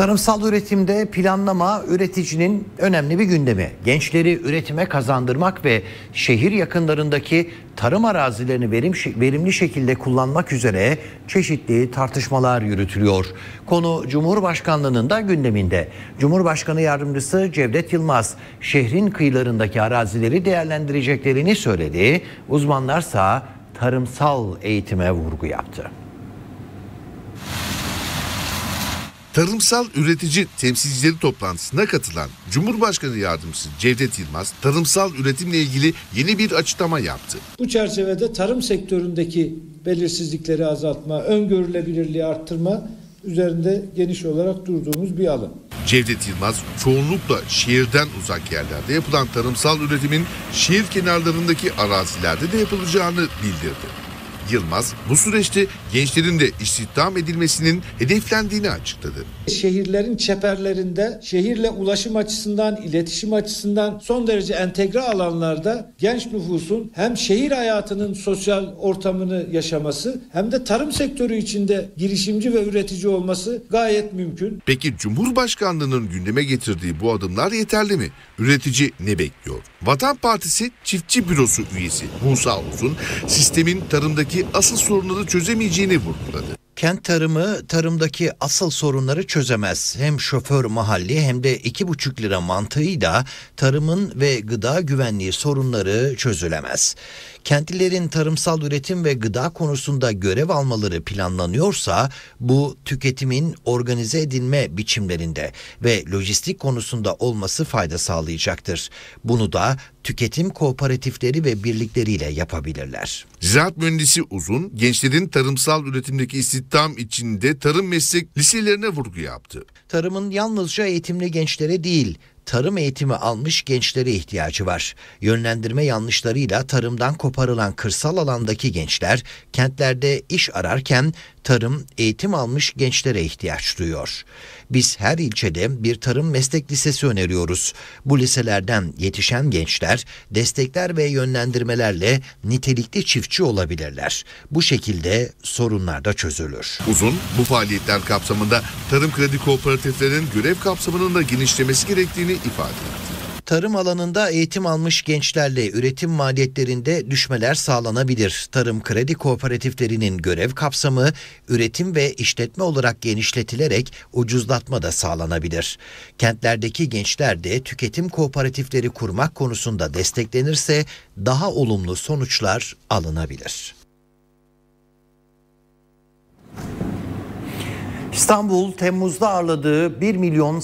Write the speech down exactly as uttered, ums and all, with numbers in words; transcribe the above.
Tarımsal üretimde planlama üreticinin önemli bir gündemi. Gençleri üretime kazandırmak ve şehir yakınlarındaki tarım arazilerini verim, verimli şekilde kullanmak üzere çeşitli tartışmalar yürütülüyor. Konu Cumhurbaşkanlığı'nın da gündeminde. Cumhurbaşkanı Yardımcısı Cevdet Yılmaz şehrin kıyılarındaki arazileri değerlendireceklerini söyledi. Uzmanlarsa tarımsal eğitime vurgu yaptı. Tarımsal üretici temsilcileri toplantısına katılan Cumhurbaşkanı Yardımcısı Cevdet Yılmaz, tarımsal üretimle ilgili yeni bir açıklama yaptı. Bu çerçevede tarım sektöründeki belirsizlikleri azaltma, öngörülebilirliği arttırma üzerinde geniş olarak durduğumuz bir alan. Cevdet Yılmaz, çoğunlukla şehirden uzak yerlerde yapılan tarımsal üretimin şehir kenarlarındaki arazilerde de yapılacağını bildirdi. Yılmaz bu süreçte gençlerin de istihdam edilmesinin hedeflendiğini açıkladı. Şehirlerin çeperlerinde şehirle ulaşım açısından, iletişim açısından son derece entegre alanlarda genç nüfusun hem şehir hayatının sosyal ortamını yaşaması hem de tarım sektörü içinde girişimci ve üretici olması gayet mümkün. Peki Cumhurbaşkanlığının gündeme getirdiği bu adımlar yeterli mi? Üretici ne bekliyor? Vatan Partisi Çiftçi Bürosu üyesi Musa Uzun sistemin tarımdaki asıl sorunları çözemeyeceğini vurguladı. Kent Tarımı tarımdaki asıl sorunları çözemez. Hem şoför mahalli hem de iki buçuk lira mantığıyla tarımın ve gıda güvenliği sorunları çözülemez. Kentlilerin tarımsal üretim ve gıda konusunda görev almaları planlanıyorsa bu tüketimin organize edilme biçimlerinde ve lojistik konusunda olması fayda sağlayacaktır. Bunu da tüketim kooperatifleri ve birlikleriyle yapabilirler. Ziraat Mühendisi Uzun, gençlerin tarımsal üretimdeki istihdam içinde tarım meslek liselerine vurgu yaptı. Tarımın yalnızca eğitimli gençlere değil, tarım eğitimi almış gençlere ihtiyacı var. Yönlendirme yanlışlarıyla tarımdan koparılan kırsal alandaki gençler kentlerde iş ararken tarım eğitim almış gençlere ihtiyaç duyuyor. Biz her ilçede bir tarım meslek lisesi öneriyoruz. Bu liselerden yetişen gençler destekler ve yönlendirmelerle nitelikli çiftçi olabilirler. Bu şekilde sorunlar da çözülür. Uzun bu faaliyetler kapsamında tarım kredi kooperatiflerinin görev kapsamının da genişlemesi gerektiğini ifade etti. Tarım alanında eğitim almış gençlerle üretim maliyetlerinde düşmeler sağlanabilir. Tarım kredi kooperatiflerinin görev kapsamı üretim ve işletme olarak genişletilerek ucuzlatma da sağlanabilir. Kentlerdeki gençler de tüketim kooperatifleri kurmak konusunda desteklenirse daha olumlu sonuçlar alınabilir. İstanbul Temmuz'da ağırladığı 1 milyon